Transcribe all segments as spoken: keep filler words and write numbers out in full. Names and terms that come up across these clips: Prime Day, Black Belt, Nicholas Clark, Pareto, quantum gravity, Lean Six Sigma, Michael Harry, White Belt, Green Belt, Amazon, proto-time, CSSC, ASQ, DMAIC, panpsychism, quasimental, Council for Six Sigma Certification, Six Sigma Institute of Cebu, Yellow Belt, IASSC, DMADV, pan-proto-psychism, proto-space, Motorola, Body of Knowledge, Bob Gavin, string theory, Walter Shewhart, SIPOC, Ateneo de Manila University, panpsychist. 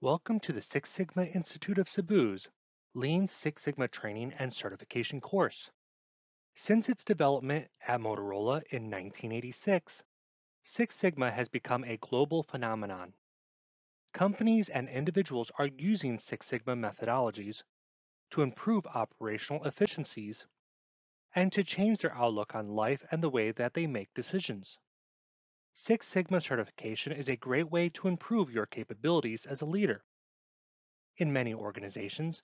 Welcome to the Six Sigma Institute of Cebu's Lean Six Sigma Training and Certification course. Since its development at Motorola in nineteen eighty-six, Six Sigma has become a global phenomenon. Companies and individuals are using Six Sigma methodologies to improve operational efficiencies and to change their outlook on life and the way that they make decisions. Six Sigma certification is a great way to improve your capabilities as a leader. In many organizations,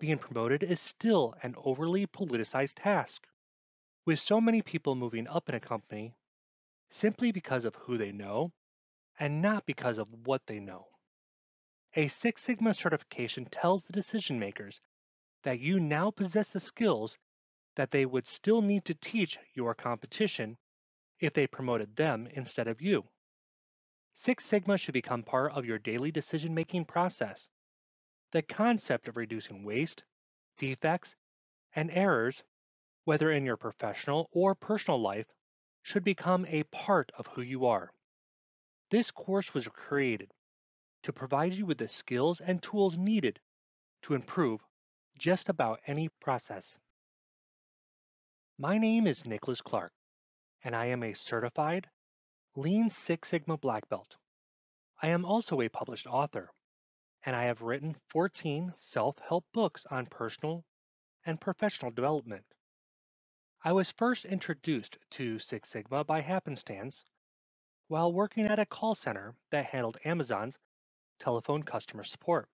being promoted is still an overly politicized task, with so many people moving up in a company simply because of who they know and not because of what they know. A Six Sigma certification tells the decision makers that you now possess the skills that they would still need to teach your competition if they promoted them instead of you. Six Sigma should become part of your daily decision-making process. The concept of reducing waste, defects, and errors, whether in your professional or personal life, should become a part of who you are. This course was created to provide you with the skills and tools needed to improve just about any process. My name is Nicholas Clark, and I am a certified Lean Six Sigma Black Belt. I am also a published author, and I have written fourteen self-help books on personal and professional development. I was first introduced to Six Sigma by happenstance while working at a call center that handled Amazon's telephone customer support.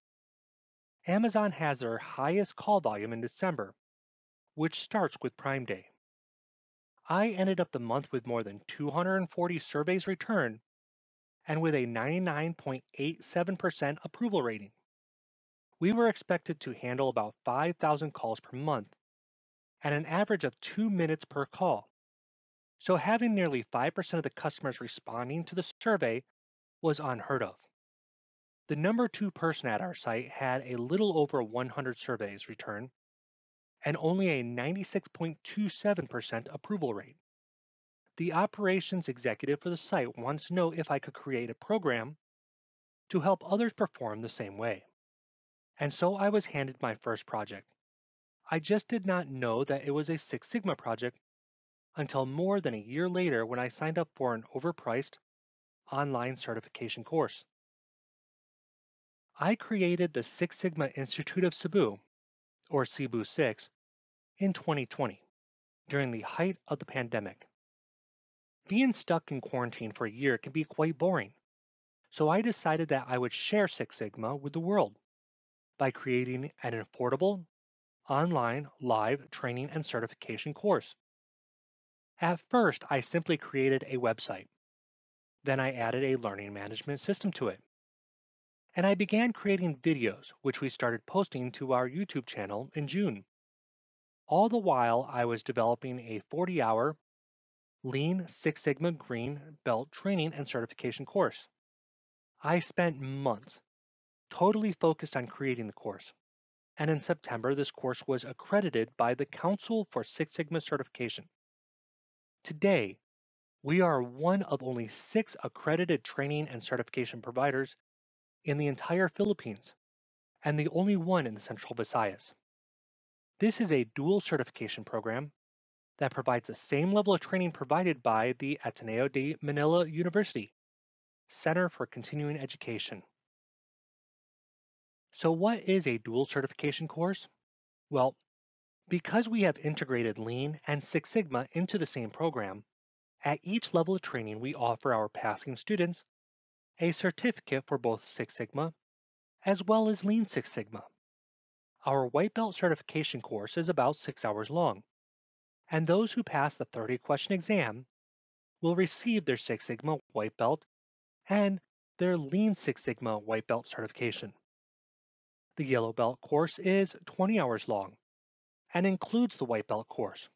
Amazon has their highest call volume in December, which starts with Prime Day. I ended up the month with more than two hundred forty surveys returned and with a ninety-nine point eight seven percent approval rating. We were expected to handle about five thousand calls per month and an average of two minutes per call. So having nearly five percent of the customers responding to the survey was unheard of. The number two person at our site had a little over one hundred surveys returned and only a ninety-six point two seven percent approval rate. The operations executive for the site wants to know if I could create a program to help others perform the same way. And so I was handed my first project. I just did not know that it was a Six Sigma project until more than a year later when I signed up for an overpriced online certification course. I created the Six Sigma Institute of Cebu, or Cebu Six, in twenty twenty, during the height of the pandemic. Being stuck in quarantine for a year can be quite boring, so I decided that I would share Six Sigma with the world by creating an affordable, online, live training and certification course. At first, I simply created a website. Then I added a learning management system to it. And I began creating videos, which we started posting to our YouTube channel in June. All the while, I was developing a forty-hour Lean Six Sigma Green Belt training and certification course. I spent months totally focused on creating the course, and in September, this course was accredited by the Council for Six Sigma Certification. Today, we are one of only six accredited training and certification providers in the entire Philippines, and the only one in the Central Visayas. This is a dual certification program that provides the same level of training provided by the Ateneo de Manila University, Center for Continuing Education. So what is a dual certification course? Well, because we have integrated Lean and Six Sigma into the same program, at each level of training we offer our passing students a certificate for both Six Sigma as well as Lean Six Sigma. Our White Belt certification course is about six hours long, and those who pass the thirty question exam will receive their Six Sigma White Belt and their Lean Six Sigma White Belt certification. The Yellow Belt course is twenty hours long and includes the White Belt course,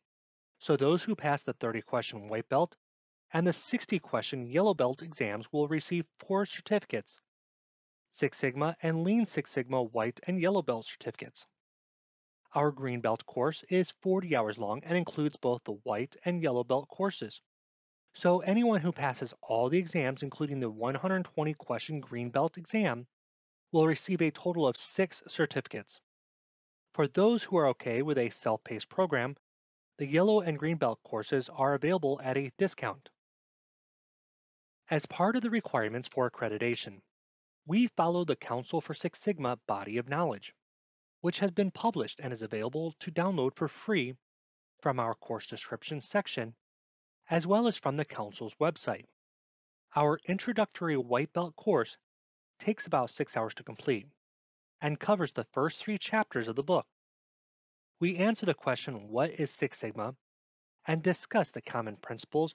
so those who pass the thirty question White Belt and the sixty question Yellow Belt exams will receive four certificates, Six Sigma and Lean Six Sigma White and Yellow Belt certificates. Our Green Belt course is forty hours long and includes both the White and Yellow Belt courses, So anyone who passes all the exams, including the one hundred twenty question green belt exam, will receive a total of six certificates. For those who are okay with a self-paced program, the yellow and green belt courses are available at a discount. As part of the requirements for accreditation, we follow the Council for Six Sigma body of knowledge, which has been published and is available to download for free from our course description section, as well as from the Council's website. Our introductory white belt course takes about six hours to complete and covers the first three chapters of the book. We answer the question, what is Six Sigma, and discuss the common principles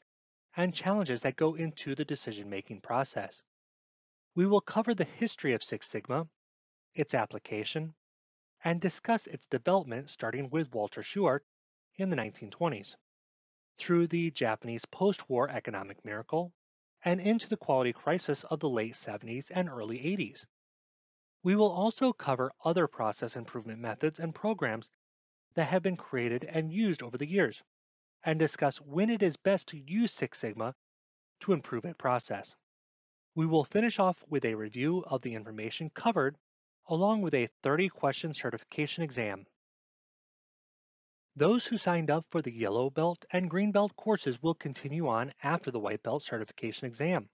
and challenges that go into the decision-making process. We will cover the history of Six Sigma, its application, and discuss its development starting with Walter Shewhart in the nineteen twenties, through the Japanese post-war economic miracle, and into the quality crisis of the late seventies and early eighties. We will also cover other process improvement methods and programs that have been created and used over the years, and discuss when it is best to use Six Sigma to improve a process. We will finish off with a review of the information covered, along with a thirty question certification exam. Those who signed up for the yellow belt and green belt courses will continue on after the white belt certification exam.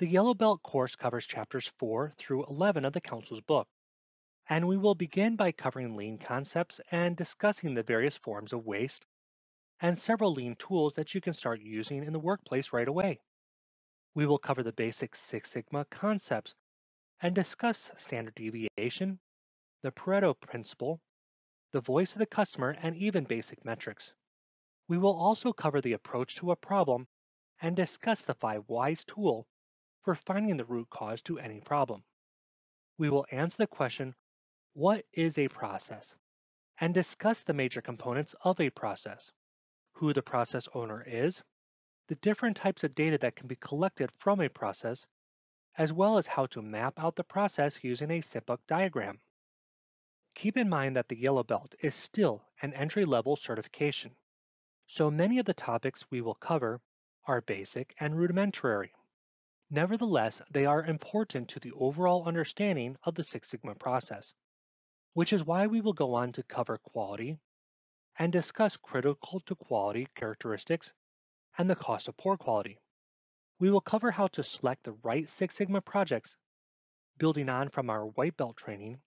The yellow belt course covers chapters four through eleven of the Council's book, and we will begin by covering lean concepts and discussing the various forms of waste and several lean tools that you can start using in the workplace right away. We will cover the basic Six Sigma concepts and discuss standard deviation, the Pareto principle, the voice of the customer, and even basic metrics. We will also cover the approach to a problem and discuss the five whys tool for finding the root cause to any problem. We will answer the question, what is a process? And discuss the major components of a process, who the process owner is, the different types of data that can be collected from a process, as well as how to map out the process using a SIPOC diagram. Keep in mind that the yellow belt is still an entry-level certification, so many of the topics we will cover are basic and rudimentary. Nevertheless, they are important to the overall understanding of the Six Sigma process, which is why we will go on to cover quality and discuss critical to quality characteristics and the cost of poor quality. We will cover how to select the right Six Sigma projects, building on from our white belt training,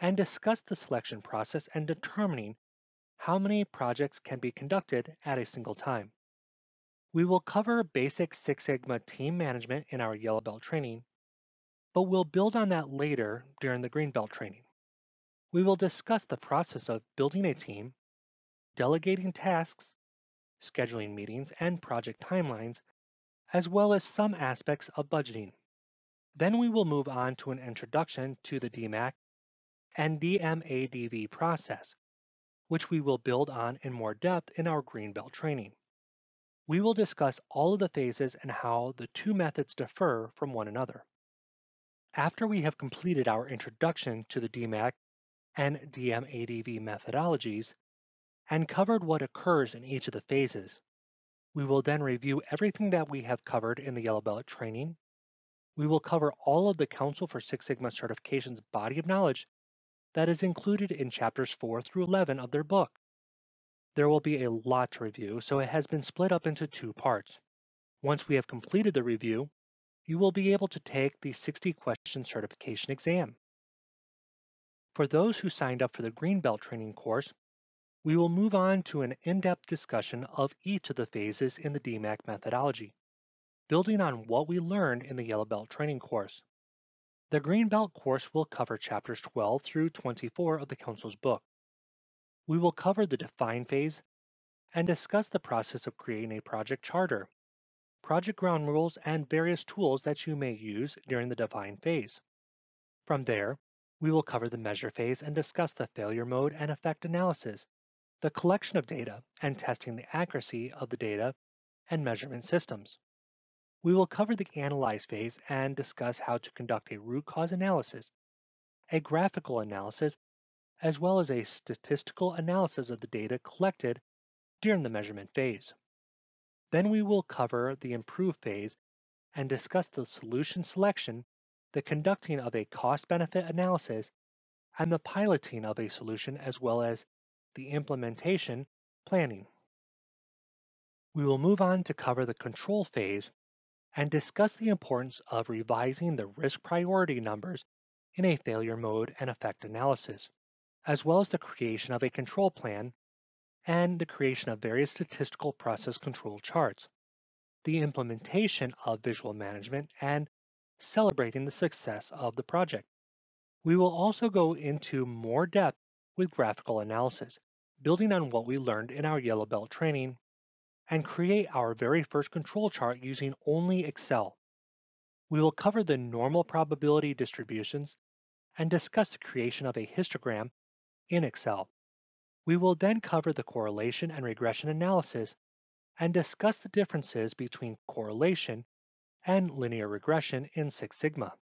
and discuss the selection process and determining how many projects can be conducted at a single time. We will cover basic Six Sigma team management in our yellow belt training, but we'll build on that later during the green belt training. We will discuss the process of building a team, delegating tasks, scheduling meetings and project timelines, as well as some aspects of budgeting. Then we will move on to an introduction to the D M A I C and D M A D V process, which we will build on in more depth in our green belt training. We will discuss all of the phases and how the two methods differ from one another. After we have completed our introduction to the D M A I C and D M A D V methodologies, and covered what occurs in each of the phases, we will then review everything that we have covered in the yellow belt training. We will cover all of the Council for Six Sigma Certification's body of knowledge that is included in chapters four through eleven of their book. There will be a lot to review, so it has been split up into two parts. Once we have completed the review, you will be able to take the sixty question certification exam. For those who signed up for the green belt training course, we will move on to an in-depth discussion of each of the phases in the D M A I C methodology, building on what we learned in the yellow belt training course. The green belt course will cover chapters twelve through twenty-four of the Council's book. We will cover the define phase and discuss the process of creating a project charter, project ground rules, and various tools that you may use during the define phase. From there, we will cover the measure phase and discuss the failure mode and effect analysis, the collection of data and testing the accuracy of the data and measurement systems. We will cover the analyze phase and discuss how to conduct a root cause analysis, a graphical analysis, as well as a statistical analysis of the data collected during the measurement phase. Then we will cover the improve phase and discuss the solution selection, the conducting of a cost-benefit analysis, and the piloting of a solution, as well as the implementation planning. We will move on to cover the control phase and discuss the importance of revising the risk priority numbers in a failure mode and effect analysis, as well as the creation of a control plan and the creation of various statistical process control charts, the implementation of visual management, and celebrating the success of the project. We will also go into more depth with graphical analysis, building on what we learned in our Yellow Belt training, and create our very first control chart using only Excel. We will cover the normal probability distributions and discuss the creation of a histogram in Excel. We will then cover the correlation and regression analysis and discuss the differences between correlation and linear regression in Six Sigma.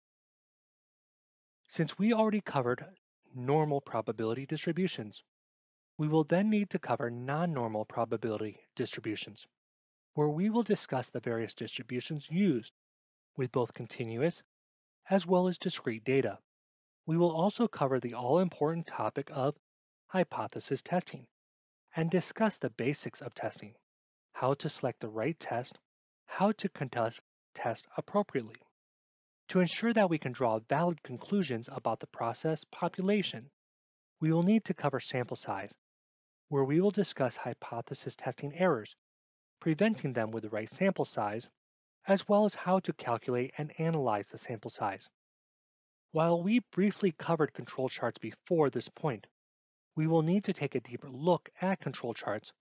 Since we already covered normal probability distributions, we will then need to cover non-normal probability distributions, where we will discuss the various distributions used with both continuous as well as discrete data. We will also cover the all-important topic of hypothesis testing and discuss the basics of testing, how to select the right test, how to conduct tests appropriately, to ensure that we can draw valid conclusions about the process population. We will need to cover sample size, where we will discuss hypothesis testing errors, preventing them with the right sample size, as well as how to calculate and analyze the sample size. While we briefly covered control charts before this point, we will need to take a deeper look at control charts,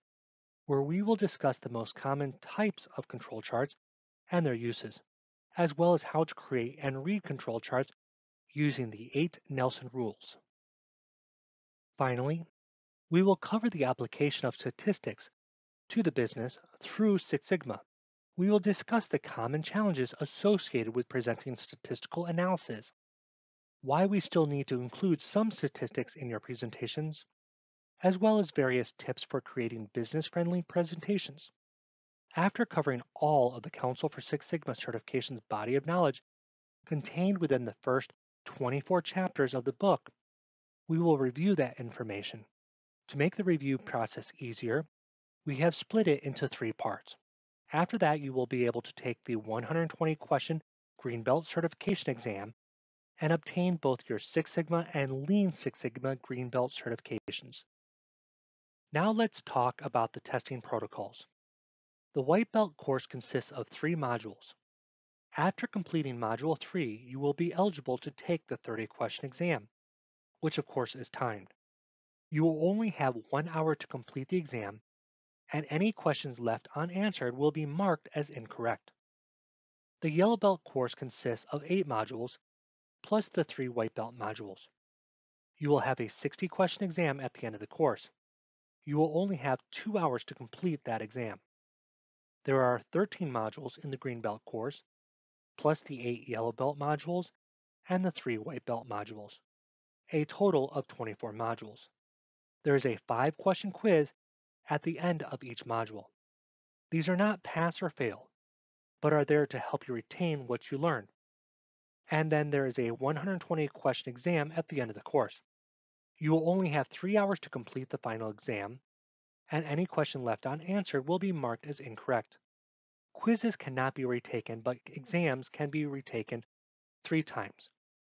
where we will discuss the most common types of control charts and their uses, as well as how to create and read control charts using the eight Nelson rules. Finally, we will cover the application of statistics to the business through Six Sigma. We will discuss the common challenges associated with presenting statistical analysis, why we still need to include some statistics in your presentations, as well as various tips for creating business-friendly presentations. After covering all of the Council for Six Sigma Certification's body of knowledge contained within the first twenty-four chapters of the book, we will review that information. To make the review process easier, we have split it into three parts. After that, you will be able to take the one hundred twenty question Green Belt Certification exam and obtain both your Six Sigma and Lean Six Sigma Green Belt certifications. Now let's talk about the testing protocols. The White Belt course consists of three modules. After completing Module three, you will be eligible to take the thirty question exam, which of course is timed. You will only have one hour to complete the exam, and any questions left unanswered will be marked as incorrect. The Yellow Belt course consists of eight modules, plus the three White Belt modules. You will have a sixty question exam at the end of the course. You will only have two hours to complete that exam. There are thirteen modules in the Green Belt course, plus the eight Yellow Belt modules and the three White Belt modules, a total of twenty-four modules. There is a five question quiz at the end of each module. These are not pass or fail, but are there to help you retain what you learned. And then there is a one hundred twenty question exam at the end of the course. You will only have three hours to complete the final exam, and any question left unanswered will be marked as incorrect. Quizzes cannot be retaken, but exams can be retaken three times.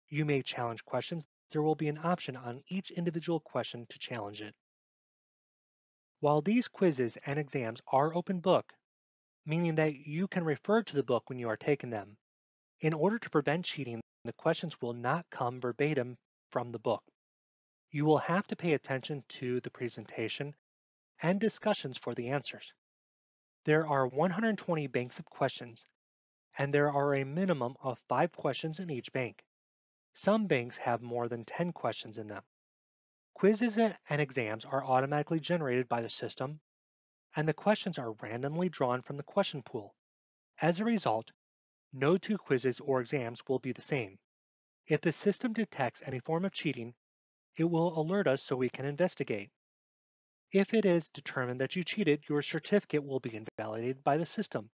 You may challenge questions. There will be an option on each individual question to challenge it. While these quizzes and exams are open book, meaning that you can refer to the book when you are taking them, in order to prevent cheating, the questions will not come verbatim from the book. You will have to pay attention to the presentation and discussions for the answers. There are one hundred twenty banks of questions, and there are a minimum of five questions in each bank. Some banks have more than ten questions in them. Quizzes and exams are automatically generated by the system, and the questions are randomly drawn from the question pool. As a result, no two quizzes or exams will be the same. If the system detects any form of cheating, it will alert us so we can investigate. If it is determined that you cheated, your certificate will be invalidated by the system.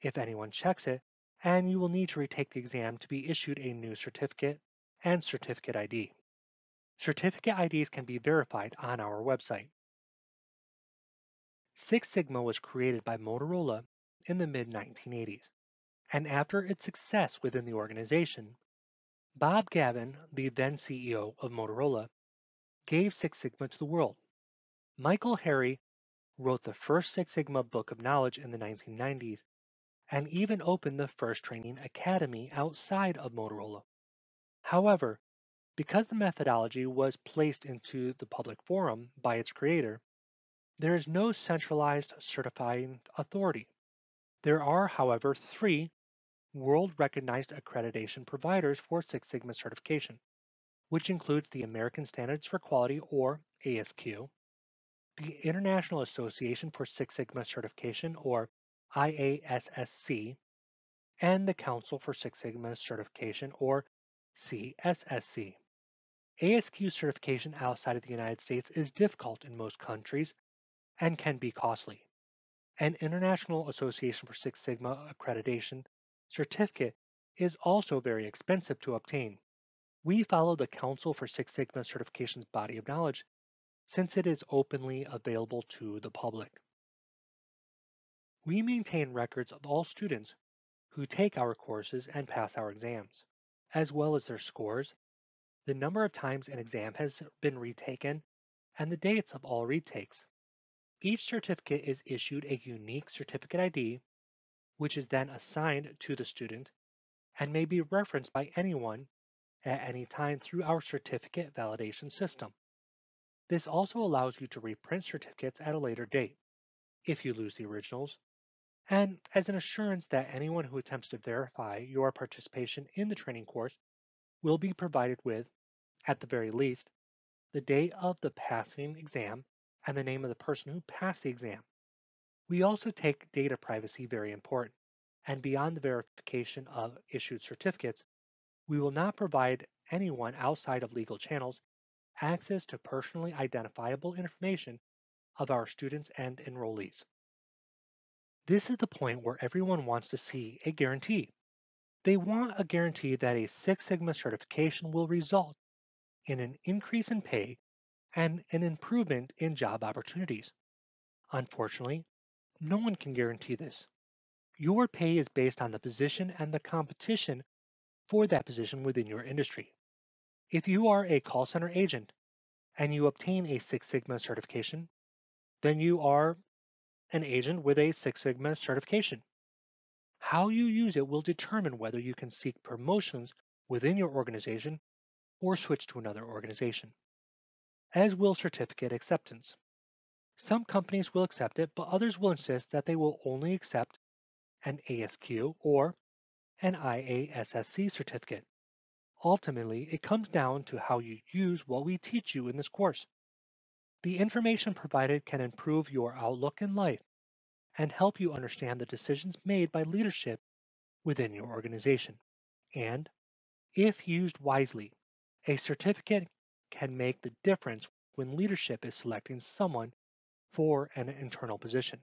If anyone checks it, and you will need to retake the exam to be issued a new certificate and certificate I D. Certificate I Ds can be verified on our website. Six Sigma was created by Motorola in the mid nineteen eighties, and after its success within the organization, Bob Gavin, the then C E O of Motorola, gave Six Sigma to the world. Michael Harry wrote the first Six Sigma Book of Knowledge in the nineteen nineties and even opened the first training academy outside of Motorola. However, because the methodology was placed into the public forum by its creator, there is no centralized certifying authority. There are, however, three world-recognized accreditation providers for Six Sigma certification, which includes the American Standards for Quality, or A S Q, the International Association for Six Sigma Certification, or I A S S C, and the Council for Six Sigma Certification, or C S S C. A S Q certification outside of the United States is difficult in most countries and can be costly. An International Association for Six Sigma accreditation certificate is also very expensive to obtain. We follow the Council for Six Sigma Certification's body of knowledge since it is openly available to the public. We maintain records of all students who take our courses and pass our exams, as well as their scores, the number of times an exam has been retaken, and the dates of all retakes. Each certificate is issued a unique certificate I D, which is then assigned to the student and may be referenced by anyone at any time through our certificate validation system. This also allows you to reprint certificates at a later date, if you lose the originals, and as an assurance that anyone who attempts to verify your participation in the training course will be provided with, at the very least, the date of the passing exam and the name of the person who passed the exam. We also take data privacy very important, and beyond the verification of issued certificates, we will not provide anyone outside of legal channels access to personally identifiable information of our students and enrollees. This is the point where everyone wants to see a guarantee. They want a guarantee that a Six Sigma certification will result in an increase in pay and an improvement in job opportunities. Unfortunately, no one can guarantee this. Your pay is based on the position and the competition for that position within your industry. If you are a call center agent and you obtain a Six Sigma certification, then you are an agent with a Six Sigma certification. How you use it will determine whether you can seek promotions within your organization or switch to another organization, as will certificate acceptance. Some companies will accept it, but others will insist that they will only accept an A S Q or an I A S S C certificate. Ultimately, it comes down to how you use what we teach you in this course. The information provided can improve your outlook in life and help you understand the decisions made by leadership within your organization. And if used wisely, a certificate can make the difference when leadership is selecting someone for an internal position.